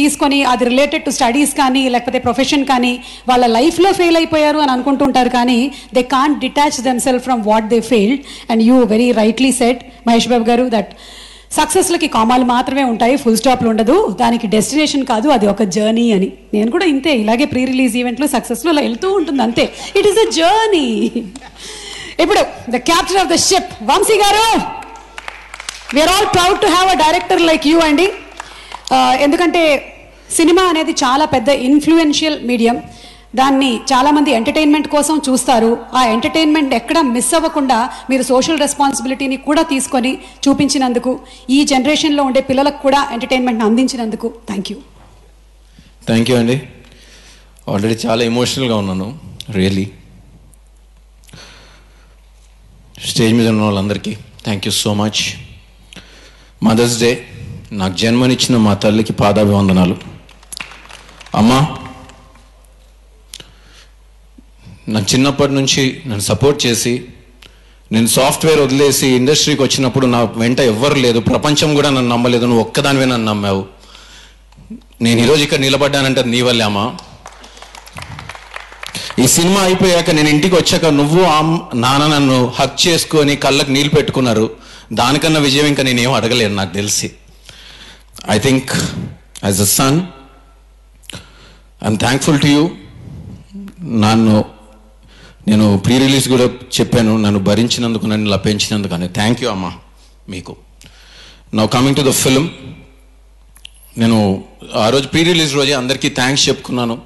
తీసుకొని అది related to studies కానీ లేకపోతే ప్రొఫెషన్ కానీ వాళ్ళ లైఫ్లో ఫెయిల్ అయిపోయారు అని అనుకుంటుంటారు కానీ they can't detach themselves from what they failed and you very rightly set Mahesh Babu garu that సక్సెస్లకి కామాలు మాత్రమే ఉంటాయి ఫుల్ స్టాప్లు ఉండదు దానికి డెస్టినేషన్ కాదు అది ఒక జర్నీ అని నేను కూడా ఇంతే ఇలాగే ప్రీ రిలీజ్ ఈవెంట్లో సక్సెస్లో అలా వెళ్తూ ఉంటుంది అంతే ఇట్ ఈస్ అ జర్నీ ఇప్పుడు the captain of the ship Vamsi garu we are all proud to have a director like you అండి ఎందుకంటే సినిమా అనేది చాలా పెద్ద ఇన్ఫ్లుయెన్షియల్ మీడియం దాన్ని చాలామంది ఎంటర్టైన్మెంట్ కోసం చూస్తారు ఆ ఎంటర్టైన్మెంట్ ఎక్కడ మిస్ అవ్వకుండా మీరు సోషల్ రెస్పాన్సిబిలిటీని కూడా తీసుకొని చూపించినందుకు ఈ జనరేషన్లో ఉండే పిల్లలకు కూడా ఎంటర్టైన్మెంట్ని అందించినందుకు థ్యాంక్ యూ థ్యాంక్ యూ అండి ఆల్రెడీ చాలా ఎమోషనల్గా ఉన్నాను రియల్లీ స్టేజ్ మీద ఉన్న వాళ్ళందరికీ thank you so much mothers day నాకు జన్మనిచ్చిన మా తల్లికి పాదాభివందనాలు అమ్మా నాకు చిన్నప్పటి నుంచి నన్ను సపోర్ట్ చేసి నేను సాఫ్ట్వేర్ వదిలేసి ఇండస్ట్రీకి వచ్చినప్పుడు నా వెంట ఎవ్వరు లేదు ప్రపంచం కూడా నన్ను నమ్మలేదు నువ్వు ఒక్కదానివే నన్ను నమ్మావు నేను ఈరోజు ఇక్కడ నిలబడ్డానంటే నీ వల్లే అమ్మా ఈ సినిమా అయిపోయాక నేను ఇంటికి వచ్చాక నువ్వు నాన్న నన్ను హక్ చేసుకొని కళ్ళకు నీళ్ళు పెట్టుకున్నారు దానికన్నా విజయం ఇంకా నేనేం అడగలేను నాకు తెలిసి I think as a son I'm thankful to you నేను ప్రీ రిలీజ్ కూడా చెప్పాను నన్ను భరించినందుకు నన్ను లభించినందుకు అని థ్యాంక్ యూ అమ్మా మీకు now coming to the film నేను ఆ రోజు ప్రీ రిలీజ్ రోజే అందరికీ థ్యాంక్స్ చెప్పుకున్నాను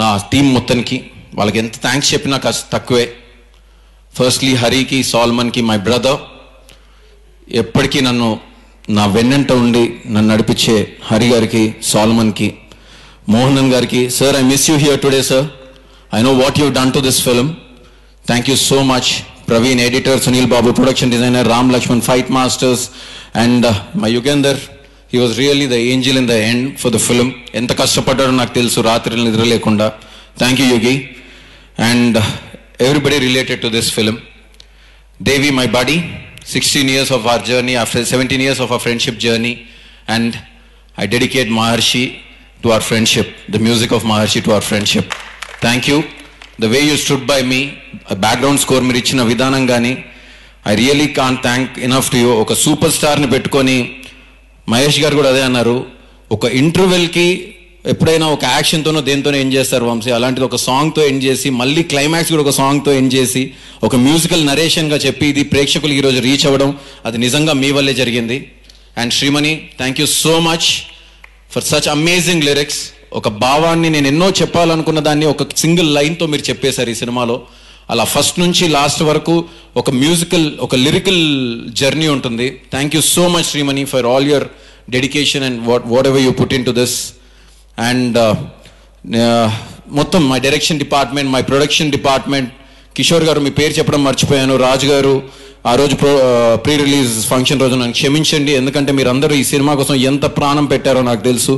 నా టీం మొత్తానికి వాళ్ళకి ఎంత థ్యాంక్స్ చెప్పినా కాస్త తక్కువే ఫస్ట్లీ హరికి సాల్మన్కి మై బ్రదర్ ఎప్పటికీ నన్ను నా వెన్నంట ఉండి నన్ను నడిపించే హరి గారికి సాల్మన్కి మోహన్ గారికి sir I miss you here today sir I know what you done to this film thank you so much Praveen editor Sunil Babu production designer Ram Laxman fight masters and my Yugender he was really the angel in the end for the film ఎంత కష్టపడ్డారో నాకు తెలుసు రాత్రి నిద్ర లేకుండా thank you Yogi and everybody related to this film Devi my body 16 years of our journey after 17 years of our friendship journey and I dedicate Maharshi to our friendship the music of Maharshi to our friendship thank you the way you stood by me a background score meer ichina vidhanam gaani I really can't thank enough to you oka superstar ni pettukoni Mahesh garu kuda ade annaru oka interval ki ఎప్పుడైనా ఒక యాక్షన్తోనో దేనితోనో end చేస్తారు వంశీ అలాంటిది ఒక సాంగ్తో end చేసి మళ్ళీ climax కూడా ఒక సాంగ్తో end చేసి ఒక మ్యూజికల్ నరేషన్గా చెప్పి ఇది ప్రేక్షకులు ఈరోజు రీచ్ అవ్వడం అది నిజంగా మీ వల్లే జరిగింది and Shreemani thank you so much for such amazing lyrics ఒక భావాన్ని నేను ఎన్నో చెప్పాలనుకున్న దాన్ని ఒక సింగిల్ లైన్తో మీరు చెప్పేశారు ఈ సినిమాలో అలా ఫస్ట్ నుంచి లాస్ట్ వరకు ఒక మ్యూజికల్ ఒక లిరికల్ జర్నీ ఉంటుంది thank you so much Shreemani for all your dedication and whatever you put into this and మొత్తం my direction department my production department Kishore garu మీ పేరు చెప్పడం మర్చిపోయాను రాజ్ గారు ఆ రోజు ప్రీ రిలీజ్ ఫంక్షన్ రోజు నన్ను క్షమించండి ఎందుకంటే మీరు అందరూ ఈ సినిమా కోసం ఎంత ప్రాణం పెట్టారో నాకు తెలుసు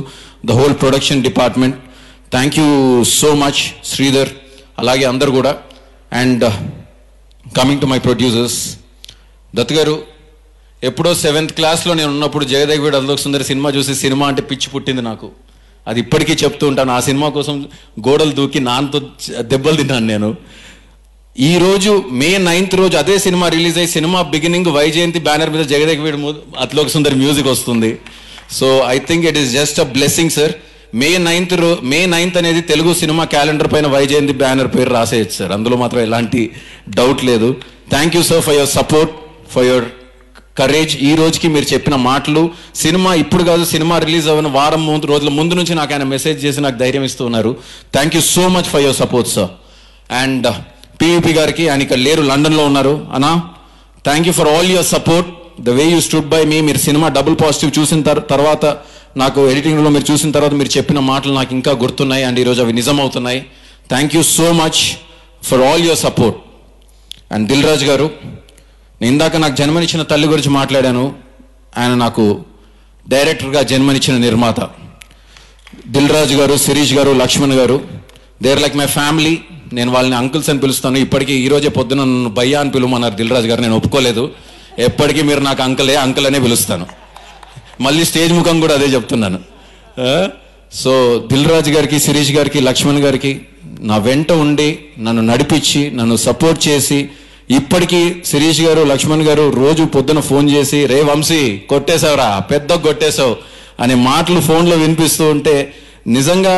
the whole production department thank you so much Sridhar అలాగే అందరు కూడా and coming to my producers Dutt గారు ఎప్పుడో 7th క్లాస్లో నేను ఉన్నప్పుడు జయదేవిడు అల్లోక్ సుందరి సినిమా చూసి సినిమా అంటే పిచ్చి పుట్టింది నాకు అది ఇప్పటికీ చెప్తూ ఉంటాను ఆ సినిమా కోసం గోడలు దూకి నాన్నతో దెబ్బలు తిన్నాను నేను ఈరోజు May 9th రోజు అదే సినిమా రిలీజ్ అయ్యి సినిమా బిగినింగ్ వైజయంతి బ్యానర్ మీద జగదేకవీడు అతిలోక సుందర్ మ్యూజిక్ వస్తుంది so I think it is just a blessing sir May 9th అనేది తెలుగు సినిమా క్యాలెండర్ పైన వైజయంతి బ్యానర్ పేరు రాసేయచ్చు సార్ అందులో మాత్రం ఎలాంటి డౌట్ లేదు thank you sir for your support for your courage ఈ రోజుకి మీరు చెప్పిన మాటలు సినిమా ఇప్పుడు కాదు సినిమా రిలీజ్ అవ్వని వారం రోజుల ముందు నుంచి నాకు ఆయన మెసేజ్ చేసి నాకు ధైర్యం ఇస్తూ ఉన్నారు thank you so much for your support sir and PVP గారికి ఆయన ఇక్కడ లేరు లండన్లో ఉన్నారు అనా thank you for all your support the way you stood by me మీరు సినిమా డబుల్ పాజిటివ్ చూసిన తర్వాత నాకు ఎడిటింగ్లో మీరు చూసిన తర్వాత మీరు చెప్పిన మాటలు నాకు ఇంకా గుర్తున్నాయి అండ్ ఈరోజు అవి నిజం అవుతున్నాయి thank you so much for all your support and Dil Raju garu నేను ఇందాక నాకు జన్మనిచ్చిన తల్లి గురించి మాట్లాడాను ఆయన నాకు డైరెక్టర్గా జన్మనిచ్చిన నిర్మాత దిల్ రాజు గారు Sirish garu Laxman garu they are like my family నేను వాళ్ళని అంకుల్స్ అని పిలుస్తాను ఇప్పటికీ ఈరోజే పొద్దున నన్ను భయ్యా అని పిలువమన్నారు దిల్ రాజు గారు నేను ఒప్పుకోలేదు ఎప్పటికీ మీరు నాకు అంకులే అంకుల్ అనే పిలుస్తాను మళ్ళీ స్టేజ్ ముఖం కూడా అదే చెప్తున్నాను సో దిల్ రాజు గారికి, శిరీష్ గారికి, లక్ష్మణ్ గారికి నా వెంట ఉండి నన్ను నడిపించి నన్ను సపోర్ట్ చేసి ఇప్పటికీ శిరీష్ గారు లక్ష్మణ్ గారు రోజు పొద్దున ఫోన్ చేసి రే వంశీ కొట్టేశావురా, పెద్ద కొట్టేశావు అనే మాటలు ఫోన్లో వినిపిస్తూ ఉంటే నిజంగా